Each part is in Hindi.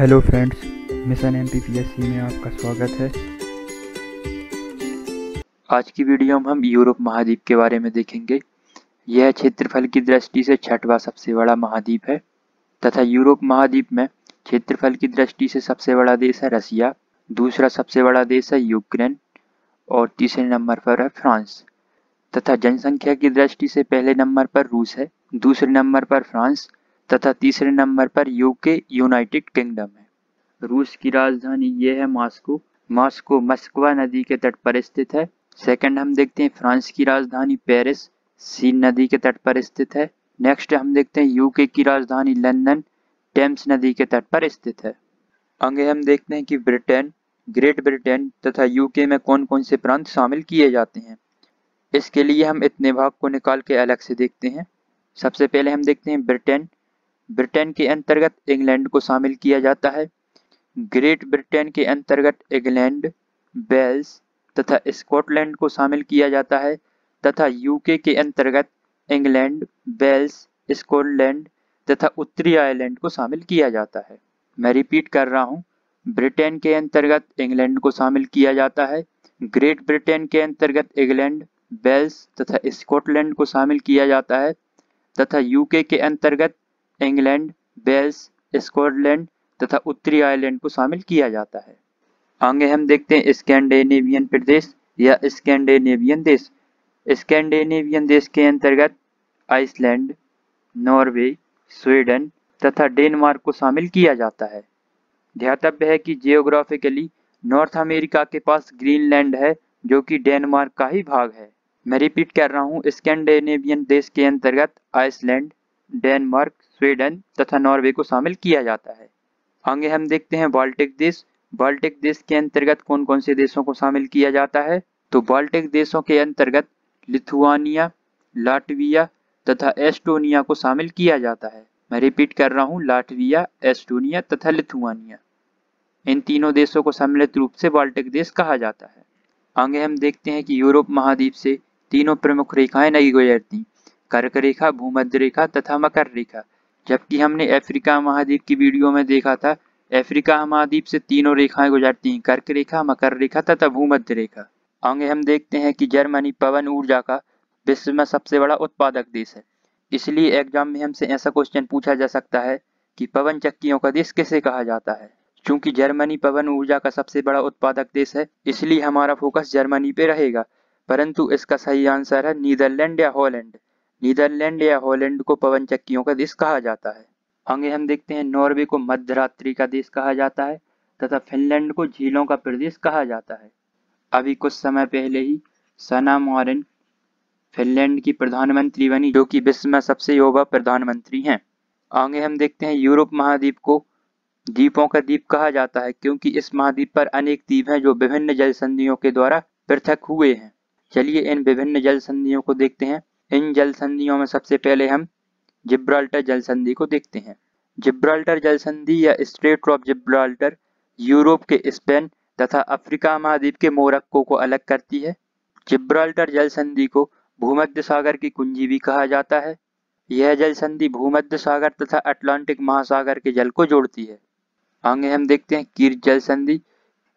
हेलो फ्रेंड्स, मिशन एमपीपीएससी में आपका स्वागत है। आज की वीडियो में हम यूरोप महाद्वीप के बारे में देखेंगे। यह क्षेत्रफल की दृष्टि से छठवां सबसे बड़ा महाद्वीप है तथा यूरोप महाद्वीप में क्षेत्रफल की दृष्टि से सबसे बड़ा देश है रसिया, दूसरा सबसे बड़ा देश है यूक्रेन और तीसरे नंबर पर है फ्रांस तथा जनसंख्या की दृष्टि से पहले नंबर पर रूस है, दूसरे नंबर पर फ्रांस तथा तीसरे नंबर पर यूके यूनाइटेड किंगडम है। रूस की राजधानी ये है मास्को। मास्को मस्कवा नदी के तट पर स्थित है। सेकंड हम देखते हैं फ्रांस की राजधानी पेरिस, सीन नदी के तट पर स्थित है। नेक्स्ट हम देखते हैं यूके की राजधानी लंदन, टेम्स नदी के तट पर स्थित है। आगे हम देखते हैं कि ब्रिटेन, ग्रेट ब्रिटेन तथा यूके में कौन कौन से प्रांत शामिल किए जाते हैं। इसके लिए हम इतने भाग को निकाल के अलग से देखते हैं। सबसे पहले हम देखते हैं ब्रिटेन। ब्रिटेन के अंतर्गत इंग्लैंड को शामिल किया जाता है। ग्रेट ब्रिटेन के अंतर्गत इंग्लैंड, वेल्स तथा स्कॉटलैंड को शामिल किया जाता है तथा यूके के अंतर्गत इंग्लैंड, वेल्स, स्कॉटलैंड तथा उत्तरी आयरलैंड को शामिल किया जाता है। मैं रिपीट कर रहा हूँ, ब्रिटेन के अंतर्गत इंग्लैंड को शामिल किया जाता है, ग्रेट ब्रिटेन के अंतर्गत इंग्लैंड, वेल्स तथा स्कॉटलैंड को शामिल किया जाता है तथा यूके के अंतर्गत इंग्लैंड, वेल्स, स्कॉटलैंड तथा उत्तरी आयरलैंड को शामिल किया जाता है। आगे हम देखते हैं स्कैंडिनेवियन प्रदेश या स्कैंडिनेवियन देश। स्कैंडिनेवियन देश के अंतर्गत आइसलैंड, नॉर्वे, स्वीडन तथा डेनमार्क को शामिल किया जाता है। ध्यातव्य है कि जियोग्राफिकली नॉर्थ अमेरिका के पास ग्रीनलैंड है जो कि डेनमार्क का ही भाग है। मैं रिपीट कर रहा हूँ, स्कैंडिनेवियन देश के अंतर्गत आइसलैंड, डेनमार्क, स्वीडन तथा नॉर्वे को शामिल किया जाता है। आगे हम देखते हैं बाल्टिक देश। बाल्टिक देश के अंतर्गत कौन कौन से देशों को शामिल किया जाता है, तो बाल्टिक देशों के अंतर्गत लिथुआनिया, लातविया तथा एस्टोनिया को शामिल किया जाता है। मैं रिपीट कर रहा हूँ, लातविया, एस्टोनिया तथा लिथुआनिया, इन तीनों देशों को सम्मिलित रूप से बाल्टिक देश कहा जाता है। आगे हम देखते हैं कि यूरोप महाद्वीप से तीनों प्रमुख रेखाएं नहीं गुजरती, कर्क रेखा, भूमध्य रेखा तथा मकर रेखा। जबकि हमने अफ्रीका महाद्वीप की वीडियो में देखा था, अफ्रीका महाद्वीप से तीनों रेखाएं गुजरती हैं, कर्क रेखा, मकर रेखा तथा भूमध्य रेखा। आगे हम देखते हैं कि जर्मनी पवन ऊर्जा का विश्व में सबसे बड़ा उत्पादक देश है, इसलिए एग्जाम में हमसे ऐसा क्वेश्चन पूछा जा सकता है कि पवन चक्कियों का देश किसे कहा जाता है। चूंकि जर्मनी पवन ऊर्जा का सबसे बड़ा उत्पादक देश है इसलिए हमारा फोकस जर्मनी पे रहेगा, परंतु इसका सही आंसर है नीदरलैंड या हॉलैंड। नीदरलैंड या हॉलैंड को पवन चक्कियों का देश कहा जाता है। आगे हम देखते हैं नॉर्वे को मध्यरात्रि का देश कहा जाता है तथा फिनलैंड को झीलों का प्रदेश कहा जाता है। अभी कुछ समय पहले ही सना मारिन फिनलैंड की प्रधानमंत्री बनी जो कि विश्व में सबसे युवा प्रधानमंत्री हैं। आगे हम देखते हैं यूरोप महाद्वीप को द्वीपों का द्वीप कहा जाता है क्योंकि इस महाद्वीप पर अनेक द्वीप हैं जो विभिन्न जल संधियों के द्वारा पृथक हुए हैं। चलिए इन विभिन्न जल संधियों को देखते हैं। इन जल संधियों में सबसे पहले हम जिब्राल्टर जल संधि को देखते हैं। जिब्राल्टर जल संधि या स्ट्रेट ऑफ जिब्राल्टर यूरोप के स्पेन तथा अफ्रीका महाद्वीप के मोरक्को को अलग करती है। जिब्राल्टर जल संधि को भूमध्य सागर की कुंजी भी कहा जाता है। यह जल संधि भूमध्य सागर तथा अटलांटिक महासागर के जल को जोड़ती है। आगे हम देखते हैं कीर्ट जल संधि।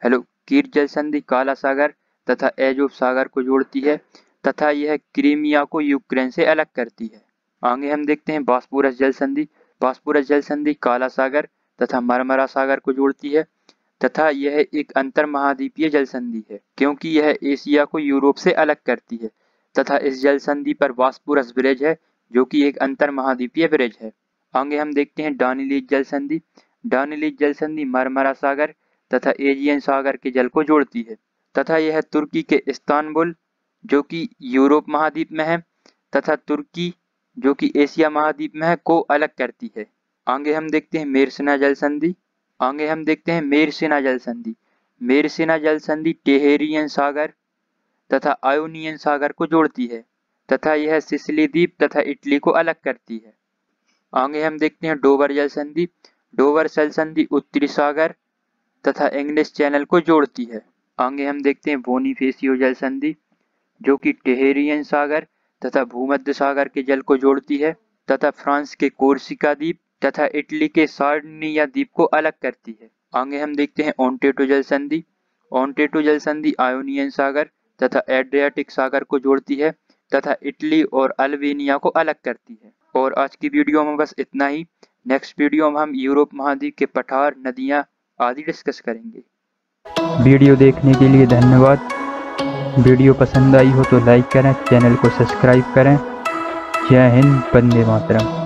कीर्ट जल संधि काला सागर तथा एजोव सागर को जोड़ती है तथा यह क्रीमिया को यूक्रेन से अलग करती है। आगे हम देखते हैं बॉस्फोरस जल संधि। बॉस्फोरस जल संधि काला सागर तथा मरमरा सागर को जोड़ती है तथा यह एक अंतर महाद्वीपीय जल संधि है क्योंकि यह एशिया को यूरोप से अलग करती है तथा इस जल संधि पर बॉस्फोरस ब्रिज है जो कि एक अंतर महाद्वीपीय ब्रिज है। आगे हम देखते हैं डानिली जल संधि। डानिली जल संधि मरमरा सागर तथा एजियन सागर के जल को जोड़ती है तथा यह तुर्की के इस्तांबुल जो कि यूरोप महाद्वीप में है तथा तुर्की जो कि एशिया महाद्वीप में है को अलग करती है। आगे हम देखते हैं मेसिना जल संधि। आगे हम देखते हैं मेसिना जल संधि। मेसिना जल संधि टेहेरियन सागर तथा आयोनियन सागर को जोड़ती है तथा यह सिसिली द्वीप तथा इटली को अलग करती है। आगे हम देखते हैं डोवर जल संधि। डोवर जल संधि उत्तरी सागर तथा इंग्लिश चैनल को जोड़ती है। आगे हम देखते हैं बोनीफेसियो जल संधि जो कि टेहेरियन सागर तथा भूमध्य सागर के जल को जोड़ती है तथा फ्रांस के कोर्सिका द्वीप तथा इटली के सार्डिनिया द्वीप को अलग करती है। आगे हम देखते हैं ओंटेटो जल संधि। ओंटेटो जल संधि आयोनियन सागर तथा एड्रियाटिक सागर को जोड़ती है तथा इटली और अल्बेनिया को अलग करती है। और आज की वीडियो में बस इतना ही। नेक्स्ट वीडियो में हम यूरोप महाद्वीप के पठार, नदियां आदि डिस्कस करेंगे। वीडियो देखने के लिए धन्यवाद। वीडियो पसंद आई हो तो लाइक करें, चैनल को सब्सक्राइब करें। जय हिंद, वंदे मातरम।